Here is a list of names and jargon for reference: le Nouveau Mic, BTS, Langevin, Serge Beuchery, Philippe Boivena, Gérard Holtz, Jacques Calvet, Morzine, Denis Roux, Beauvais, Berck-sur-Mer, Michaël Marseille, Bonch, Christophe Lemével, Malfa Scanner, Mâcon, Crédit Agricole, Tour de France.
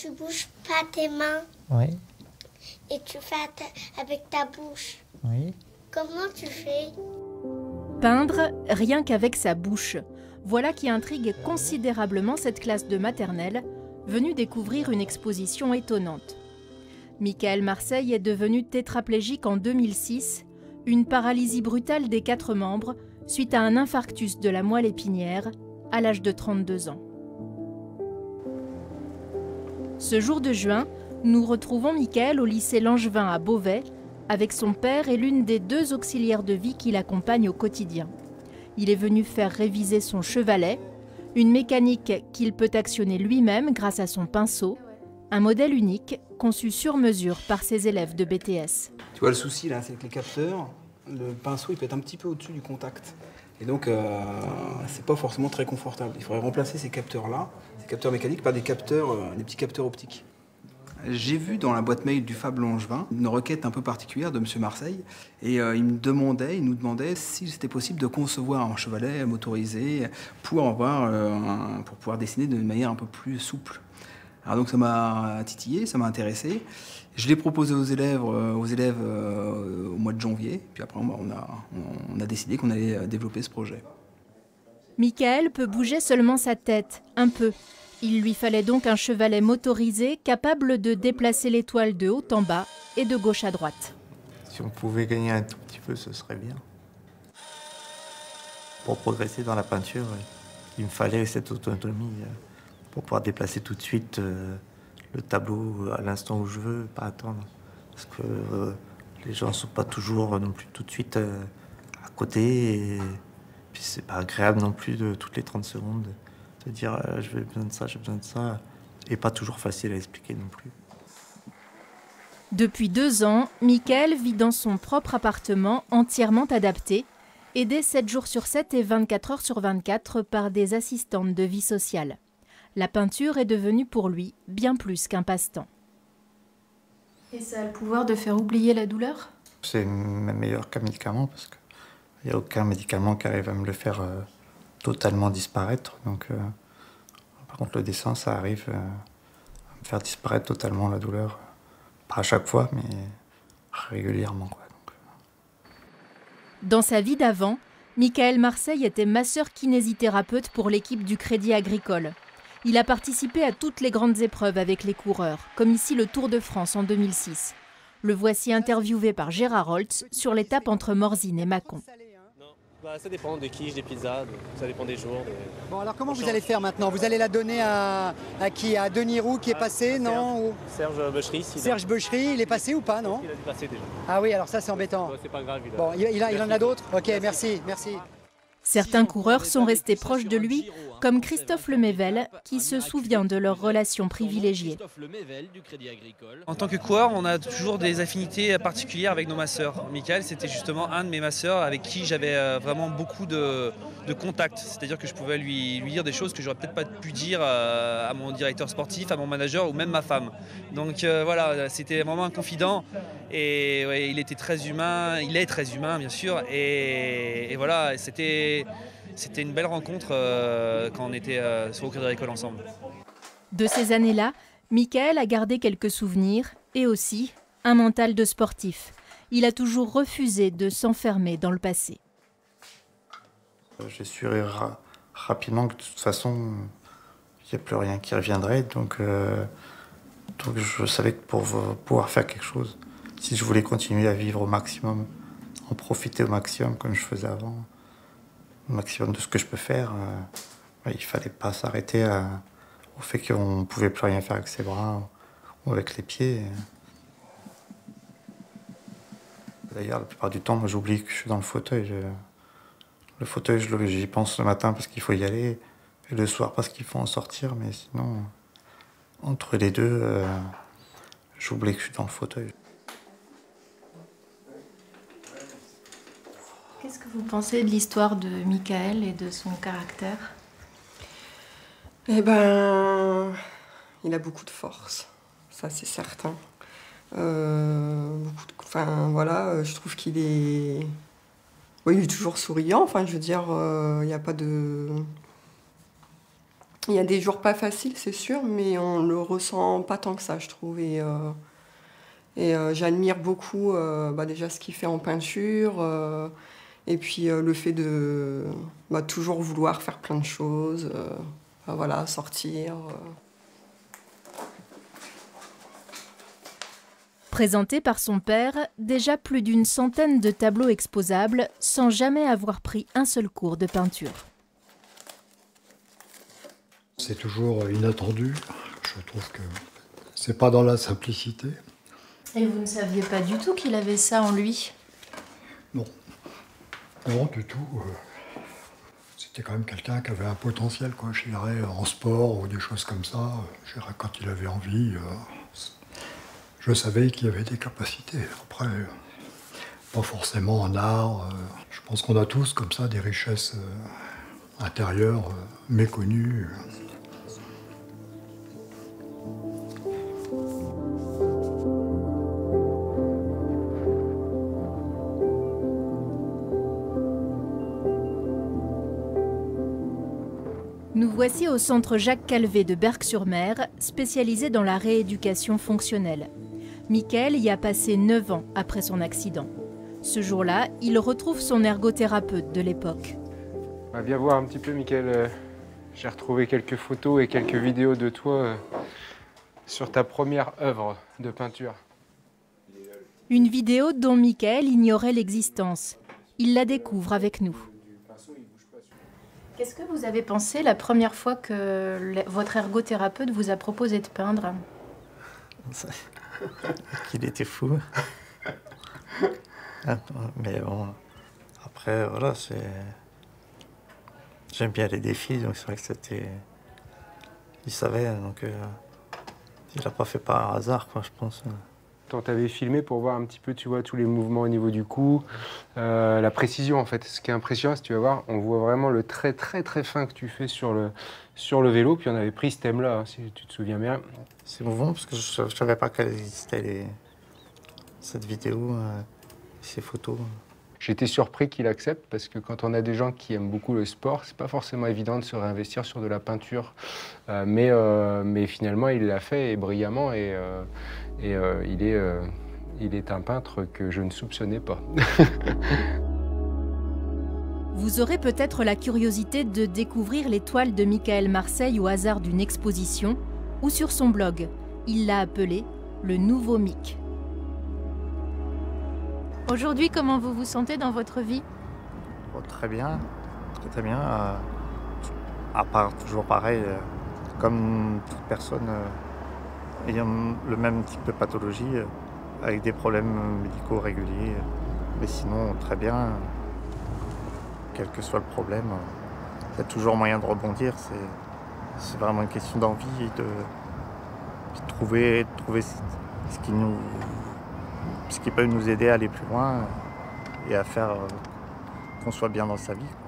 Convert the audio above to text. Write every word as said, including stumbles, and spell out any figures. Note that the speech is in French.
tu bouges pas tes mains. Oui. Et tu fais avec ta bouche. Oui. Comment tu fais? Peindre rien qu'avec sa bouche. Voilà qui intrigue considérablement cette classe de maternelle, venue découvrir une exposition étonnante. Michaël Marseille est devenu tétraplégique en deux mille six, une paralysie brutale des quatre membres suite à un infarctus de la moelle épinière à l'âge de trente-deux ans. Ce jour de juin, nous retrouvons Michaël au lycée Langevin à Beauvais, avec son père et l'une des deux auxiliaires de vie qui l'accompagnent au quotidien. Il est venu faire réviser son chevalet, une mécanique qu'il peut actionner lui-même grâce à son pinceau, un modèle unique conçu sur mesure par ses élèves de B T S. Tu vois, le souci là, c'est que les capteurs, le pinceau il peut être un petit peu au-dessus du contact. Et donc, euh, c'est pas forcément très confortable. Il faudrait remplacer ces capteurs-là, ces capteurs mécaniques, par des capteurs, euh, des petits capteurs optiques. J'ai vu dans la boîte mail du Fab Langevin une requête un peu particulière de M. Marseille. Et euh, il me demandait, il nous demandait si c'était possible de concevoir un chevalet motorisé pour, avoir, euh, un, pour pouvoir dessiner de manière un peu plus souple. Alors donc ça m'a titillé, ça m'a intéressé. Je l'ai proposé aux élèves, euh, aux élèves euh, au mois de janvier. Puis après, bah, on, a, on, on a décidé qu'on allait développer ce projet. Michaël peut bouger seulement sa tête, un peu. Il lui fallait donc un chevalet motorisé capable de déplacer l'étoile de haut en bas et de gauche à droite. Si on pouvait gagner un tout petit peu, ce serait bien. Pour progresser dans la peinture, il me fallait cette autonomie pour pouvoir déplacer tout de suite le tableau à l'instant où je veux, pas attendre. Parce que les gens ne sont pas toujours non plus tout de suite à côté. Et puis c'est pas agréable non plus de toutes les trente secondes. De dire euh, je vais besoin de ça, j'ai besoin de ça, et pas toujours facile à expliquer non plus. Depuis deux ans, Michaël vit dans son propre appartement entièrement adapté, aidé sept jours sur sept et vingt-quatre heures sur vingt-quatre par des assistantes de vie sociale. La peinture est devenue pour lui bien plus qu'un passe-temps. Et ça a le pouvoir de faire oublier la douleur? C'est meilleur qu'un médicament, parce qu'il n'y a aucun médicament qui arrive à me le faire euh... totalement disparaître. Donc, euh, par contre, le dessin, ça arrive euh, à me faire disparaître totalement la douleur. Pas à chaque fois, mais régulièrement, quoi. Donc, euh. Dans sa vie d'avant, Michaël Marseille était masseur-kinésithérapeute pour l'équipe du Crédit Agricole. Il a participé à toutes les grandes épreuves avec les coureurs, comme ici le Tour de France en deux mille six. Le voici interviewé par Gérard Holtz sur l'étape entre Morzine et Mâcon. Bah, ça dépend des quiches, des pizzas, ça dépend des jours. Des... Bon, alors comment vous allez faire maintenant? Vous allez la donner à, à qui? À Denis Roux qui est ah, passé, non ou... Serge Beuchery. Si Serge Beuchery, il est passé ou pas, non? Il a dû passer déjà. Ah oui, alors ça c'est embêtant. C'est pas grave. Il a... Bon, il, il, a, il en a d'autres? Ok, merci, merci. Certains coureurs sont restés proches de lui, comme Christophe Lemével, qui se souvient de leur relation privilégiée. En tant que coureur, on a toujours des affinités particulières avec nos masseurs. Michaël, c'était justement un de mes masseurs avec qui j'avais vraiment beaucoup de, de contacts. C'est-à-dire que je pouvais lui, lui dire des choses que j'aurais peut-être pas pu dire à mon directeur sportif, à mon manager ou même ma femme. Donc euh, voilà, c'était vraiment un confident. Et ouais, il était très humain, il est très humain bien sûr. Et, et voilà, c'était... C'était une belle rencontre euh, quand on était euh, sur le Crédit Agricole ensemble. De ces années-là, Michaël a gardé quelques souvenirs et aussi un mental de sportif. Il a toujours refusé de s'enfermer dans le passé. J'ai su ra rapidement que de toute façon, il n'y a plus rien qui reviendrait. Donc, euh, donc je savais que pour pouvoir faire quelque chose, si je voulais continuer à vivre au maximum, en profiter au maximum comme je faisais avant, maximum de ce que je peux faire, euh, il fallait pas s'arrêter au fait qu'on pouvait plus rien faire avec ses bras ou avec les pieds. D'ailleurs, la plupart du temps, moi, j'oublie que je suis dans le fauteuil. Je... Le fauteuil, j'y pense le matin parce qu'il faut y aller, et le soir parce qu'il faut en sortir, mais sinon, entre les deux, euh, j'oublie que je suis dans le fauteuil. Qu'est-ce que vous pensez de l'histoire de Michaël et de son caractère? Eh ben, il a beaucoup de force, ça c'est certain. Euh, beaucoup de, enfin voilà, je trouve qu'il est, oui, il est toujours souriant. Enfin, je veux dire, il euh, n'y a pas de, Il y a des jours pas faciles, c'est sûr, mais on le ressent pas tant que ça, je trouve. Et, euh, et euh, j'admire beaucoup euh, bah, déjà ce qu'il fait en peinture, euh, et puis euh, le fait de bah, toujours vouloir faire plein de choses, euh, bah, voilà, sortir. Euh. Présenté par son père, déjà plus d'une centaine de tableaux exposables sans jamais avoir pris un seul cours de peinture. C'est toujours inattendu. Je trouve que c'est pas dans la simplicité. Et vous ne saviez pas du tout qu'il avait ça en lui? Non. Non, du tout. C'était quand même quelqu'un qui avait un potentiel, quoi. Je dirais en sport ou des choses comme ça. Je dirais quand il avait envie, je savais qu'il avait des capacités. Après, pas forcément en art. Je pense qu'on a tous comme ça des richesses intérieures méconnues. Nous voici au centre Jacques Calvet de Berck-sur-Mer, spécialisé dans la rééducation fonctionnelle. Michaël y a passé neuf ans après son accident. Ce jour-là, il retrouve son ergothérapeute de l'époque. On va bien voir un petit peu, Michaël. J'ai retrouvé quelques photos et quelques vidéos de toi sur ta première œuvre de peinture. Une vidéo dont Michaël ignorait l'existence. Il la découvre avec nous. Qu'est-ce que vous avez pensé la première fois que votre ergothérapeute vous a proposé de peindre? Qu'il était fou. Mais bon, après, voilà, c'est... J'aime bien les défis, donc c'est vrai que c'était... Il savait, donc euh, il l'a pas fait par hasard, quoi, je pense. Quand tu avais filmé pour voir un petit peu, tu vois, tous les mouvements au niveau du cou, euh, la précision en fait. Ce qui est impressionnant, si tu vas voir, on voit vraiment le trait très très fin que tu fais sur le, sur le vélo. Puis on avait pris ce thème-là, hein, si tu te souviens bien. C'est mouvant parce que je ne savais pas qu'elle existait les... cette vidéo, euh, ces photos. J'étais surpris qu'il accepte parce que quand on a des gens qui aiment beaucoup le sport, c'est pas forcément évident de se réinvestir sur de la peinture. Euh, mais, euh, mais finalement, il l'a fait et brillamment et... Euh, Et euh, il, est, euh, il est un peintre que je ne soupçonnais pas. Vous aurez peut-être la curiosité de découvrir les toiles de Michaël Marseille au hasard d'une exposition ou sur son blog. Il l'a appelé le Nouveau Mic. Aujourd'hui, comment vous vous sentez dans votre vie? Oh, très bien, très, très bien. Euh, à part toujours pareil, euh, comme toute personne... Euh... ayant le même type de pathologie, avec des problèmes médicaux réguliers. Mais sinon, très bien, quel que soit le problème, il y a toujours moyen de rebondir. C'est vraiment une question d'envie et de, de trouver, de trouver ce, qui nous, ce qui peut nous aider à aller plus loin et à faire qu'on soit bien dans sa vie.